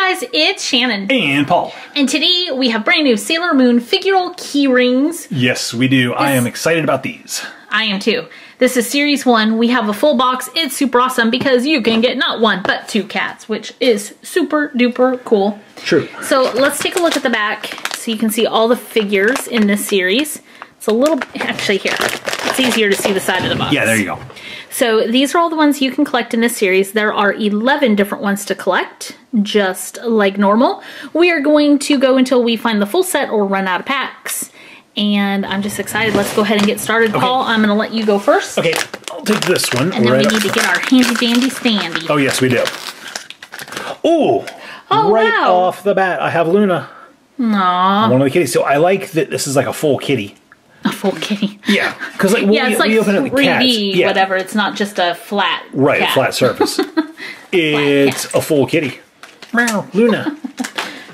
guys, it's Shannon. And Paul. And today we have brand new Sailor Moon figural key rings. Yes, we do. I am excited about these. I am too. This is series 1. We have a full box. It's super awesome because you can get not one, but 2 cats, which is super duper cool. True. So let's take a look at the back so you can see all the figures in this series. It's a little, actually here, it's easier to see the side of the box. Yeah, there you go. So these are all the ones you can collect in this series. There are 11 different ones to collect, just like normal. We are going to go until we find the full set or run out of packs. And I'm just excited. Let's go ahead and get started. Okay. Paul, I'm gonna let you go first. Okay, I'll take this one. And then we need to get our handy dandy standy. Oh yes, we do. Ooh, oh, right off the bat, I have Luna. Aww. One of the kitties. So I like that this is like a full kitty. A full kitty. Yeah, because like, yeah, it's like we open up the 3D, yeah, whatever. It's not just a flat, right, cat. Flat surface. It's flat a full kitty. Wow, Luna.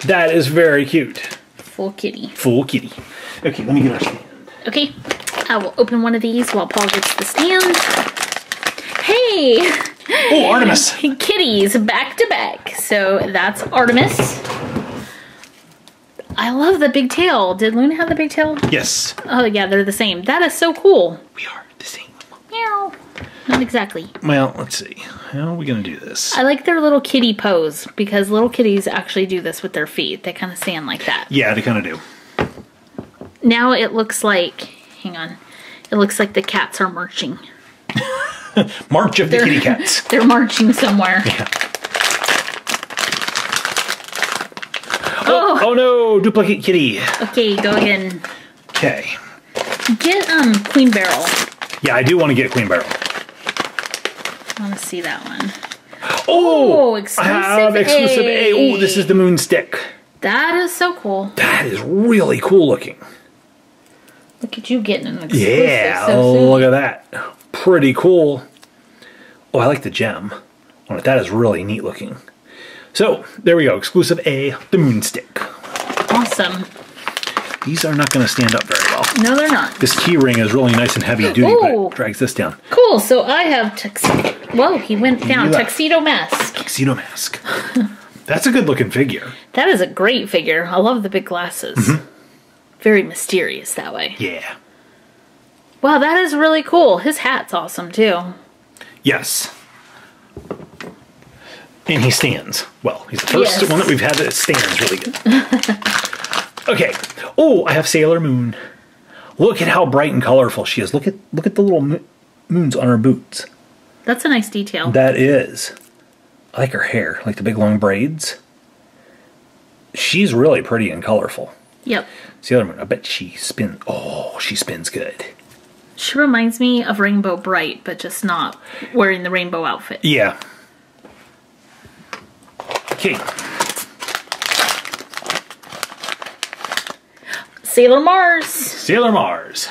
That is very cute. Full kitty. Full kitty. Okay, let me get our stand. Okay, I will open one of these while Paul gets the stand. Hey. Oh, Artemis. Kitties back to back. So that's Artemis. I love the big tail. Did Luna have the big tail? Yes. Oh, yeah, they're the same. That is so cool. We are the same. Meow. Not exactly. Well, let's see. How are we going to do this? I like their little kitty pose because little kitties actually do this with their feet. They kind of stand like that. Yeah, they kind of do. Now it looks like, hang on, it looks like the cats are marching. March of the kitty cats. They're marching somewhere. Yeah. Oh, oh no, duplicate kitty. Okay, go ahead. Okay. Get Queen Beryl. Yeah, I do want to get Queen Beryl. I want to see that one. Oh, exclusive A. I have exclusive A. Oh, this is the moon stick. That is so cool. That is really cool looking. Look at you getting an exclusive. Yeah, so look at that. Pretty cool. Oh, I like the gem. Oh, that is really neat looking. So, there we go. Exclusive A, the Moonstick. Awesome. These are not going to stand up very well. No, they're not. This key ring is really nice and heavy duty, but it drags this down. Cool. So, I have Tuxedo. Whoa, he went down. Tuxedo Mask. Tuxedo Mask. That's a good looking figure. That is a great figure. I love the big glasses. Mm-hmm. Very mysterious that way. Yeah. Wow, that is really cool. His hat's awesome, too. Yes. And he stands. Well, he's the first one that we've had that stands really good. Okay. Oh, I have Sailor Moon. Look at how bright and colorful she is. Look at the little moons on her boots. That's a nice detail. That is. I like her hair. I like the big long braids. She's really pretty and colorful. Yep. Sailor Moon. I bet she spins. Oh, she spins good. She reminds me of Rainbow Bright, but just not wearing the rainbow outfit. Yeah. Okay. Sailor Mars. Sailor Mars.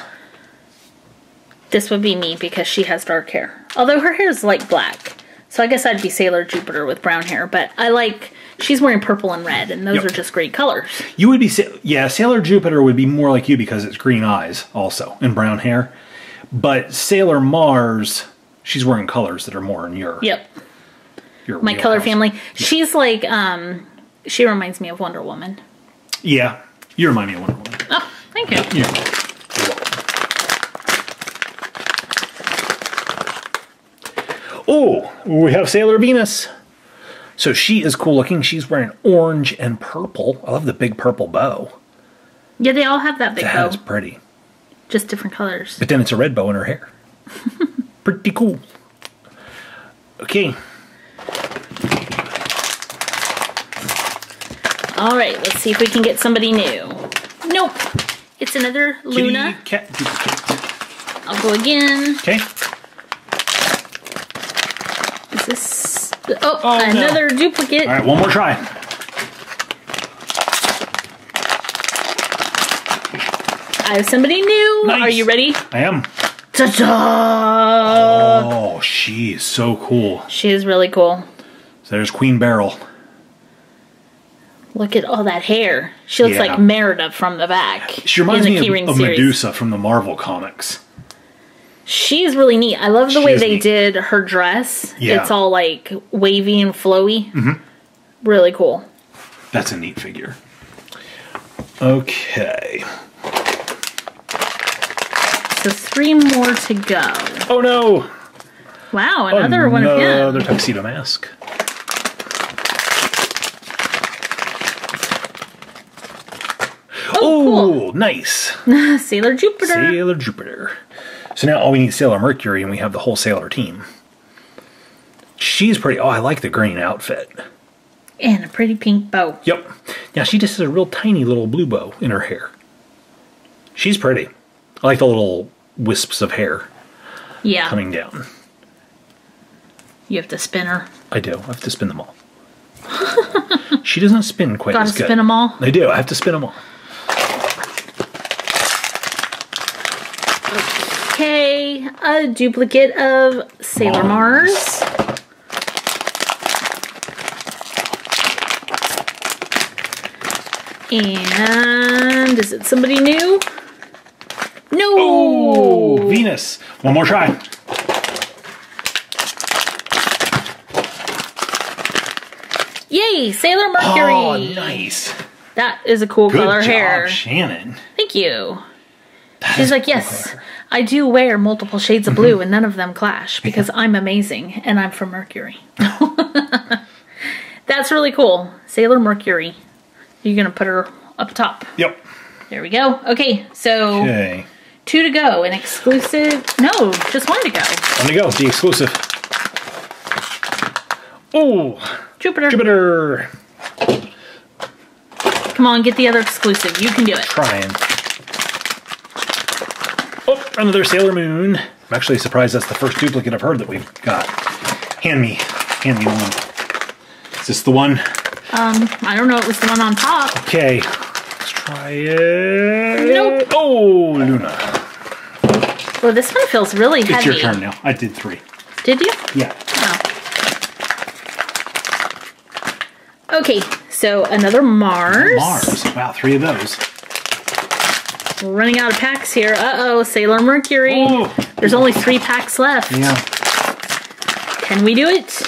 This would be me because she has dark hair. Although her hair is like black. So I guess I'd be Sailor Jupiter with brown hair. But I like, she's wearing purple and red and those are just great colors. You would be, yeah, Sailor Jupiter would be more like you because it's green eyes also and brown hair. But Sailor Mars, she's wearing colors that are more in your. Yep. My color family. She's like, she reminds me of Wonder Woman. Yeah, you remind me of Wonder Woman. Oh, thank you. Yeah. Oh, we have Sailor Venus. So she is cool looking. She's wearing orange and purple. I love the big purple bow. Yeah, they all have that big bow. That is pretty. Just different colors. But then it's a red bow in her hair. Pretty cool. Okay. All right, let's see if we can get somebody new. Nope. It's another kitty Luna. Cat duplicate. I'll go again. Okay. Is this... Oh, oh another duplicate. All right, one more try. I have somebody new. Nice. Are you ready? I am. Ta-da! Oh, she is so cool. She is really cool. So there's Queen Beryl. Look at all that hair. She looks like Merida from the back. She reminds me of Medusa from the Marvel comics. She's really neat. I love the way they did her dress. Yeah. It's all like wavy and flowy. Mm-hmm. Really cool. That's a neat figure. Okay. So 3 more to go. Oh no! Wow, another one of him. Another Tuxedo Mask. Oh, cool. Nice. Sailor Jupiter. Sailor Jupiter. So now all we need is Sailor Mercury, and we have the whole Sailor team. She's pretty. Oh, I like the green outfit. And a pretty pink bow. Yep. Now she just has a real tiny little blue bow in her hair. She's pretty. I like the little wisps of hair. Yeah. Coming down. You have to spin her. I do. I have to spin them all. She doesn't spin quite as good. Gotta spin them all? I do. I have to spin them all. Okay. A duplicate of Sailor Mars. And is it somebody new? No! Oh, Venus. One more try. Yay, Sailor Mercury. Oh, nice. That is a cool color hair. Good job, Shannon. Thank you. She's like, yes, I do wear multiple shades of blue and none of them clash because I'm amazing and I'm from Mercury. That's really cool. Sailor Mercury. You're going to put her up top. Yep. There we go. Okay, so 2 to go. An exclusive. No, just 1 to go. 1 to go. The exclusive. Oh, Jupiter. Jupiter. Come on, get the other exclusive. You can do it. Trying. Oh, another Sailor Moon. I'm actually surprised that's the first duplicate of her that we've got. Hand me one. Is this the one? I don't know, it was the one on top. Okay, let's try it. Nope. Oh, Luna. Well, this one feels really heavy. It's your turn now. I did 3. Did you? Yeah. Oh. Okay, so another Mars. Wow, 3 of those. We're running out of packs here. Uh-oh, Sailor Mercury. Oh. There's only 3 packs left. Yeah. Can we do it?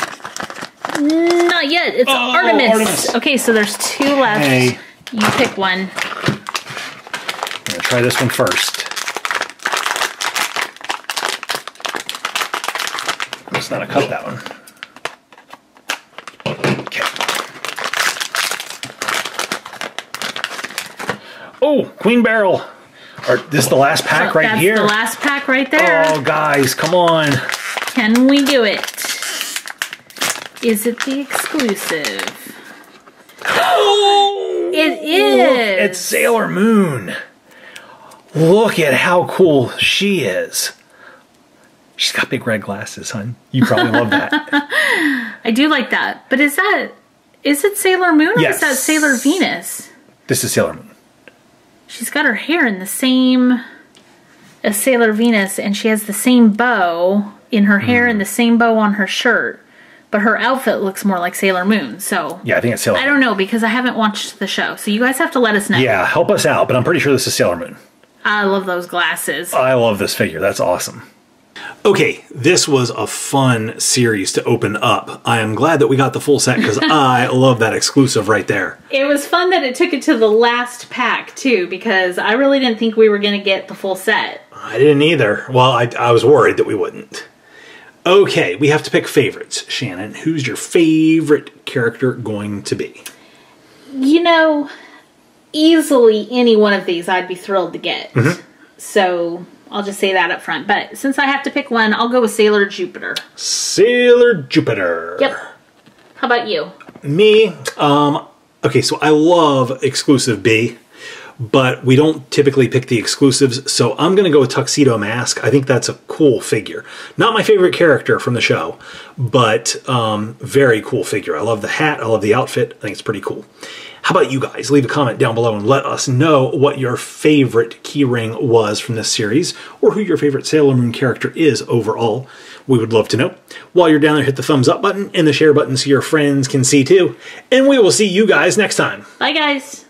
Not yet. It's Artemis. Okay, so there's 2 left. Hey. You pick one. I'm gonna try this one first. It's not a cup, that one. Okay. Oh, Queen Beryl. Or this is the last pack right here. That's the last pack right there. Oh, guys, come on. Can we do it? Is it the exclusive? Oh, it is! Look at Sailor Moon. Look at how cool she is. She's got big red glasses, hon. You probably love that. I do like that. But is it Sailor Moon or is that Sailor Venus? This is Sailor Moon. She's got her hair in the same as Sailor Venus, and she has the same bow in her hair and the same bow on her shirt. But her outfit looks more like Sailor Moon, so... Yeah, I think it's Sailor Moon. I don't know, because I haven't watched the show, so you guys have to let us know. Yeah, help us out, but I'm pretty sure this is Sailor Moon. I love those glasses. I love this figure. That's awesome. Okay, this was a fun series to open up. I am glad that we got the full set, because I love that exclusive right there. It was fun that it took it to the last pack, too, because I really didn't think we were going to get the full set. I didn't either. Well, I was worried that we wouldn't. Okay, we have to pick favorites. Shannon, who's your favorite character going to be? You know, easily any one of these I'd be thrilled to get. So I'll just say that up front. But since I have to pick one, I'll go with Sailor Jupiter. Sailor Jupiter. Yep. How about you? Me? Okay, so I love Exclusive B, but we don't typically pick the exclusives, so I'm going to go with Tuxedo Mask. I think that's a cool figure. Not my favorite character from the show, but very cool figure. I love the hat. I love the outfit. I think it's pretty cool. How about you guys? Leave a comment down below and let us know what your favorite keyring was from this series, or who your favorite Sailor Moon character is overall. We would love to know. While you're down there, hit the thumbs up button and the share button so your friends can see too. And we will see you guys next time. Bye, guys.